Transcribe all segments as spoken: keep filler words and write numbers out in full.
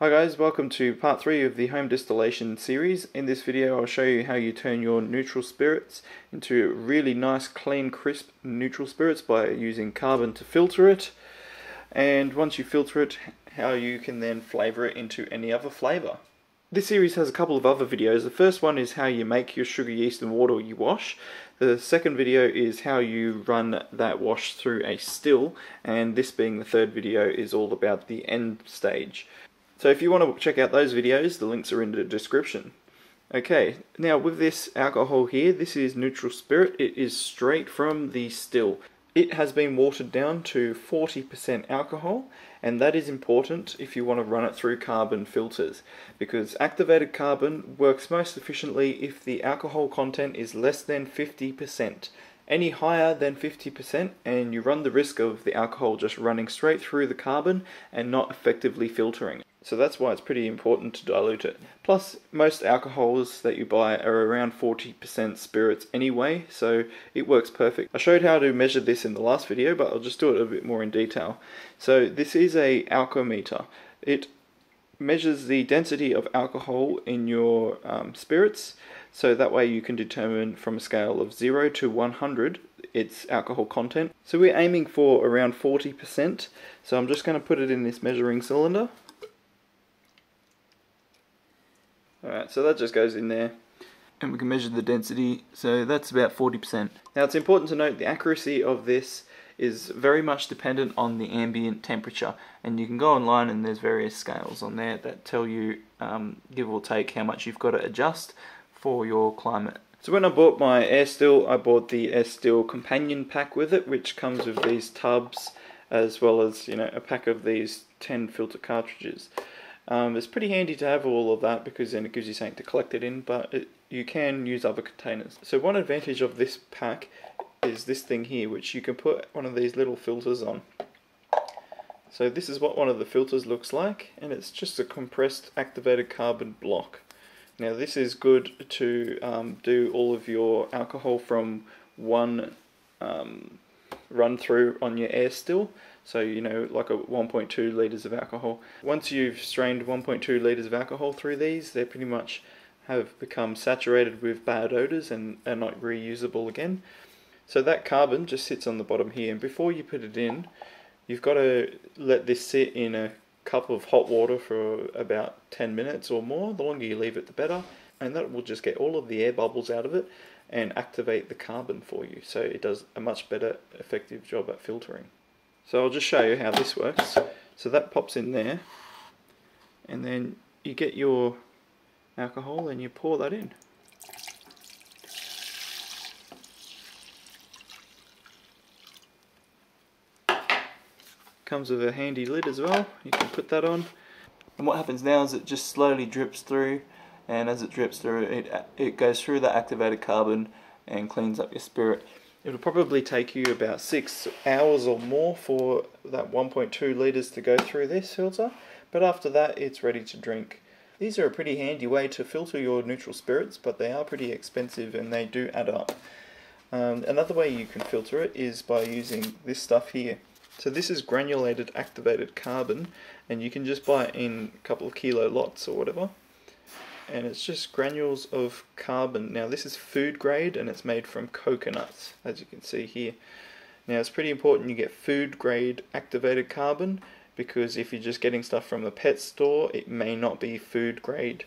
Hi guys, welcome to part three of the home distillation series. In this video I'll show you how you turn your neutral spirits into really nice, clean, crisp neutral spirits by using carbon to filter it, and once you filter it, how you can then flavour it into any other flavour. This series has a couple of other videos. The first one is how you make your sugar, yeast and water you wash. The second video is how you run that wash through a still, and this being the third video is all about the end stage. So if you want to check out those videos, the links are in the description. Okay, now with this alcohol here, this is neutral spirit. It is straight from the still. It has been watered down to forty percent alcohol, and that is important if you want to run it through carbon filters, because activated carbon works most efficiently if the alcohol content is less than fifty percent. Any higher than fifty percent and you run the risk of the alcohol just running straight through the carbon and not effectively filtering. So that's why it's pretty important to dilute it. Plus, most alcohols that you buy are around forty percent spirits anyway, so it works perfect. I showed how to measure this in the last video, but I'll just do it a bit more in detail. So this is a alcometer. It measures the density of alcohol in your um, spirits, so that way you can determine from a scale of zero to one hundred its alcohol content. So we're aiming for around forty percent, so I'm just going to put it in this measuring cylinder. Alright, so that just goes in there, and we can measure the density, so that's about forty percent. Now it's important to note the accuracy of this is very much dependent on the ambient temperature, and you can go online and there's various scales on there that tell you um, give or take how much you've got to adjust for your climate. So when I bought my AirStill, I bought the AirStill companion pack with it, which comes with these tubs as well as, you know, a pack of these ten filter cartridges. Um, it's pretty handy to have all of that because then it gives you something to collect it in, but it, you can use other containers. So one advantage of this pack is this thing here, which you can put one of these little filters on. So this is what one of the filters looks like, and it's just a compressed activated carbon block. Now this is good to um, do all of your alcohol from one um, run through on your AirStill, so you know, like a one point two litres of alcohol. Once you've strained one point two litres of alcohol through these, they pretty much have become saturated with bad odours and are not reusable again. So that carbon just sits on the bottom here, and before you put it in, you've got to let this sit in a cup of hot water for about ten minutes or more. The longer you leave it, the better, and that will just get all of the air bubbles out of it and activate the carbon for you, so it does a much better effective job at filtering. So I'll just show you how this works. So that pops in there, and then you get your alcohol and you pour that in. Comes with a handy lid as well, you can put that on. And what happens now is it just slowly drips through, and as it drips through, it, it goes through the activated carbon and cleans up your spirit. It'll probably take you about six hours or more for that one point two litres to go through this filter, but after that it's ready to drink. These are a pretty handy way to filter your neutral spirits, but they are pretty expensive and they do add up. Um, another way you can filter it is by using this stuff here. So this is granulated activated carbon, and you can just buy it in a couple of kilo lots or whatever, and it's just granules of carbon. Now this is food grade, and it's made from coconuts, as you can see here. Now it's pretty important you get food grade activated carbon, because if you're just getting stuff from a pet store, it may not be food grade.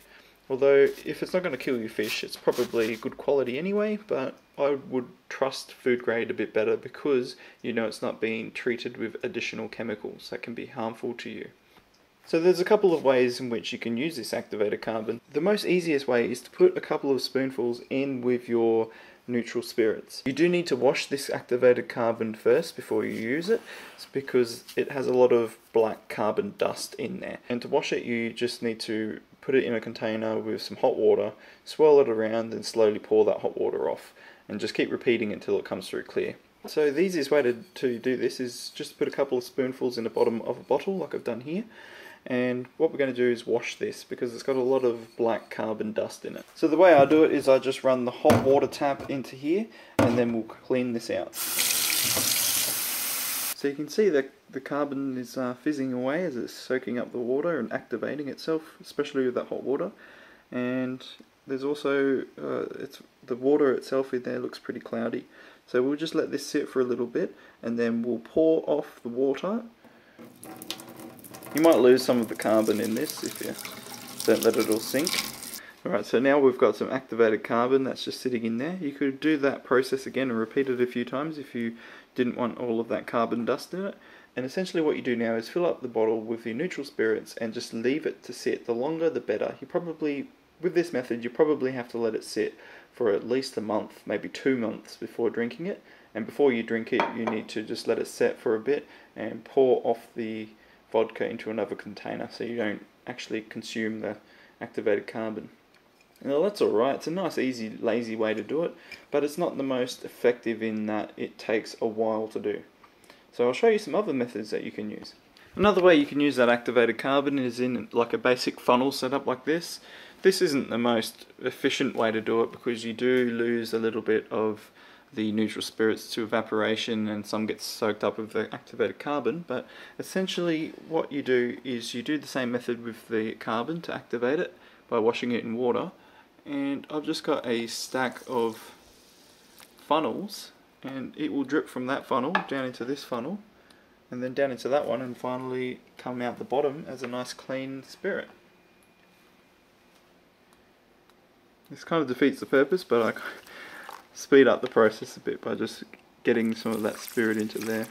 Although if it's not going to kill your fish, it's probably good quality anyway, but I would trust food grade a bit better because you know it's not being treated with additional chemicals that can be harmful to you. So there's a couple of ways in which you can use this activated carbon. The most easiest way is to put a couple of spoonfuls in with your neutral spirits. You do need to wash this activated carbon first before you use it, because it has a lot of black carbon dust in there. And to wash it, you just need to put it in a container with some hot water, swirl it around, and slowly pour that hot water off, and just keep repeating until it comes through clear. So the easiest way to, to do this is just put a couple of spoonfuls in the bottom of a bottle, like I've done here, and what we're going to do is wash this, because it's got a lot of black carbon dust in it. So the way I do it is I just run the hot water tap into here, and then we'll clean this out. So you can see that the carbon is uh, fizzing away as it's soaking up the water and activating itself, especially with that hot water. And there's also uh, it's the water itself in there looks pretty cloudy. So we'll just let this sit for a little bit, and then we'll pour off the water. You might lose some of the carbon in this if you don't let it all sink. Alright, so now we've got some activated carbon that's just sitting in there. You could do that process again and repeat it a few times if you didn't want all of that carbon dust in it. And essentially what you do now is fill up the bottle with your neutral spirits and just leave it to sit. The longer the better. You probably, with this method, you probably have to let it sit for at least a month, maybe two months before drinking it. And before you drink it, you need to just let it set for a bit and pour off the vodka into another container so you don't actually consume the activated carbon. Now that's alright, it's a nice, easy, lazy way to do it, but it's not the most effective in that it takes a while to do. So I'll show you some other methods that you can use. Another way you can use that activated carbon is in like a basic funnel setup like this. This isn't the most efficient way to do it because you do lose a little bit of the neutral spirits to evaporation and some gets soaked up with the activated carbon, but essentially what you do is you do the same method with the carbon to activate it by washing it in water. And I've just got a stack of funnels, and it will drip from that funnel down into this funnel and then down into that one and finally come out the bottom as a nice clean spirit. This kind of defeats the purpose, but I speed up the process a bit by just getting some of that spirit into there.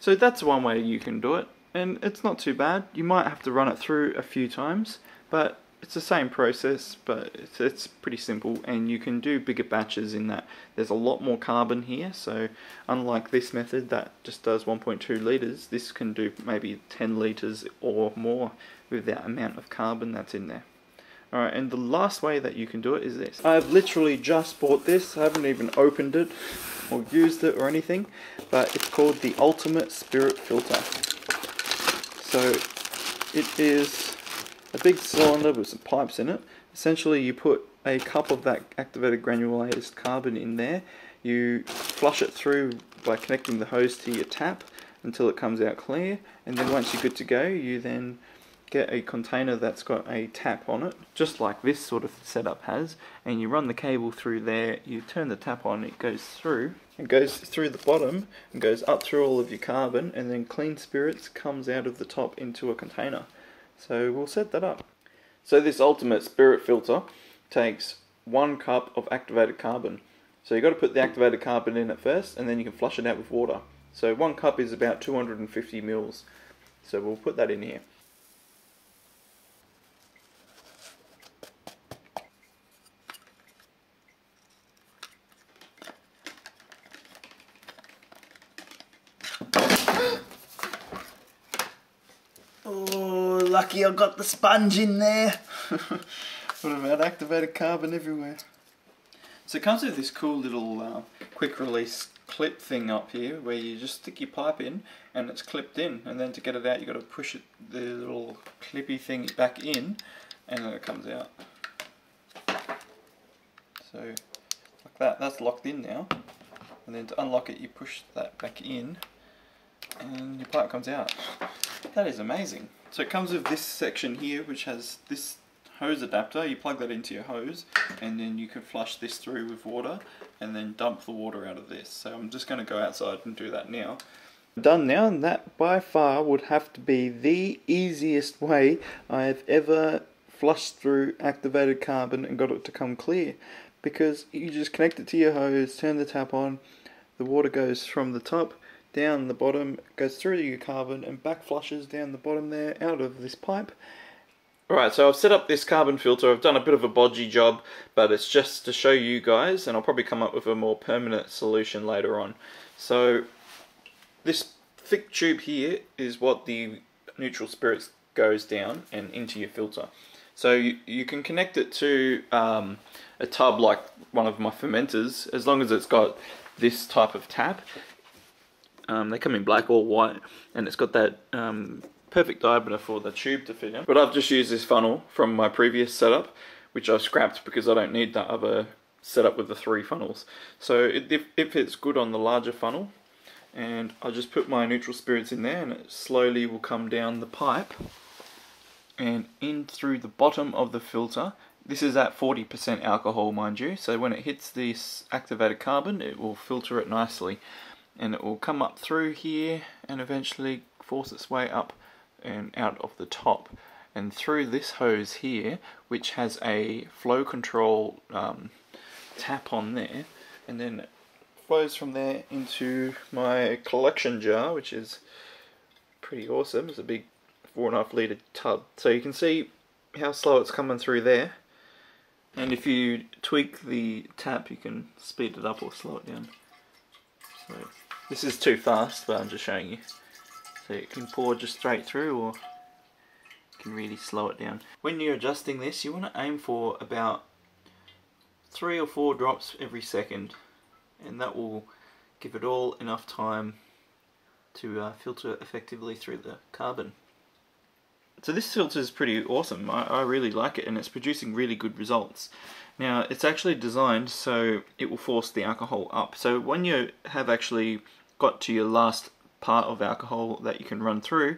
So that's one way you can do it, and it's not too bad. You might have to run it through a few times, but it's the same process, but it's, it's pretty simple, and you can do bigger batches in that there's a lot more carbon here. So unlike this method that just does one point two litres, this can do maybe ten litres or more with that amount of carbon that's in there. Alright, and the last way that you can do it is this. I've literally just bought this, I haven't even opened it or used it or anything, but it's called the Ultimate Spirit Filter. So it is a big cylinder with some pipes in it. Essentially you put a cup of that activated granulated carbon in there, you flush it through by connecting the hose to your tap until it comes out clear, and then once you're good to go you then get a container that's got a tap on it, just like this sort of setup has, and you run the cable through there, you turn the tap on, it goes through, it goes through the bottom, and goes up through all of your carbon, and then clean spirits comes out of the top into a container. So we'll set that up. So this Ultimate Spirit Filter takes one cup of activated carbon. So you've got to put the activated carbon in at first, and then you can flush it out with water. So one cup is about two hundred fifty mils. So we'll put that in here. Lucky I got the sponge in there. What about activated carbon everywhere? So it comes with this cool little uh, quick release clip thing up here where you just stick your pipe in and it's clipped in, and then to get it out you've got to push it, the little clippy thing back in, and then it comes out. So like that, that's locked in now, and then to unlock it you push that back in and your pipe comes out. That is amazing. So it comes with this section here which has this hose adapter. You plug that into your hose and then you can flush this through with water and then dump the water out of this. So I'm just going to go outside and do that now. Done now, and that by far would have to be the easiest way I've ever flushed through activated carbon and got it to come clear, because you just connect it to your hose, turn the tap on, the water goes from the top down the bottom, goes through your carbon and back flushes down the bottom there out of this pipe. Alright, so I've set up this carbon filter. I've done a bit of a bodgy job, but it's just to show you guys, and I'll probably come up with a more permanent solution later on. So this thick tube here is what the neutral spirits goes down and into your filter. So you, you can connect it to um, a tub like one of my fermenters, as long as it's got this type of tap. Um, they come in black or white, and it's got that um, perfect diameter for the tube to fit in. But I've just used this funnel from my previous setup, which I've scrapped because I don't need that other set up with the three funnels. So it, if, if it's good on the larger funnel, and I just put my neutral spirits in there, and it slowly will come down the pipe and in through the bottom of the filter. This is at forty percent alcohol, mind you, so when it hits this activated carbon, it will filter it nicely, and it will come up through here and eventually force its way up and out of the top and through this hose here, which has a flow control um, tap on there, and then it flows from there into my collection jar, which is pretty awesome. It's a big four and a half litre tub, so you can see how slow it's coming through there, and if you tweak the tap you can speed it up or slow it down. So this is too fast, but I'm just showing you. So it can pour just straight through, or you can really slow it down. When you're adjusting this, you want to aim for about three or four drops every second, and that will give it all enough time to uh, filter effectively through the carbon. So this filter is pretty awesome. I, I really like it, and it's producing really good results. Now, it's actually designed so it will force the alcohol up. So when you have actually got to your last part of alcohol that you can run through,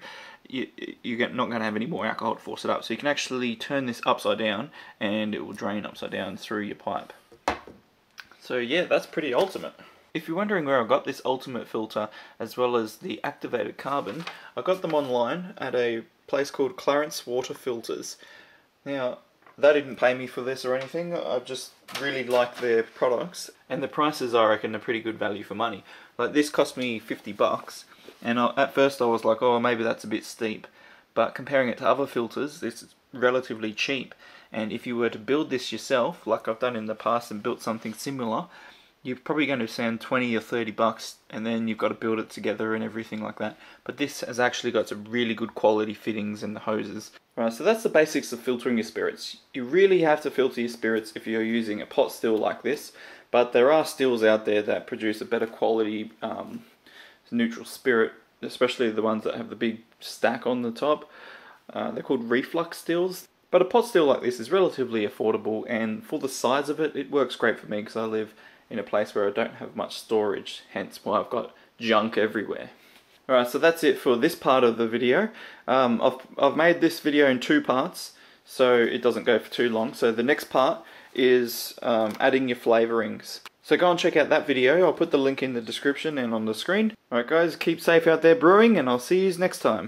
you, you're not going to have any more alcohol to force it up. So you can actually turn this upside down, and it will drain upside down through your pipe. So yeah, that's pretty ultimate. If you're wondering where I got this ultimate filter as well as the activated carbon, I got them online at a place called Clarence Water Filters. Now, they didn't pay me for this or anything. I just really like their products, and the prices I reckon are pretty good value for money. Like, this cost me fifty bucks, and I, at first I was like, oh, maybe that's a bit steep, but comparing it to other filters, this is relatively cheap. And if you were to build this yourself, like I've done in the past and built something similar, you're probably going to spend twenty or thirty bucks, and then you've got to build it together and everything like that. But this has actually got some really good quality fittings and the hoses. Right, so that's the basics of filtering your spirits. You really have to filter your spirits if you're using a pot still like this, but there are stills out there that produce a better quality um, neutral spirit, especially the ones that have the big stack on the top. Uh, they're called reflux stills. But a pot still like this is relatively affordable, and for the size of it, it works great for me because I live in a place where I don't have much storage, hence why I've got junk everywhere. Alright, so that's it for this part of the video. Um, I've, I've made this video in two parts, so it doesn't go for too long. So the next part is um, adding your flavourings. So go and check out that video. I'll put the link in the description and on the screen. Alright guys, keep safe out there brewing, and I'll see you next time.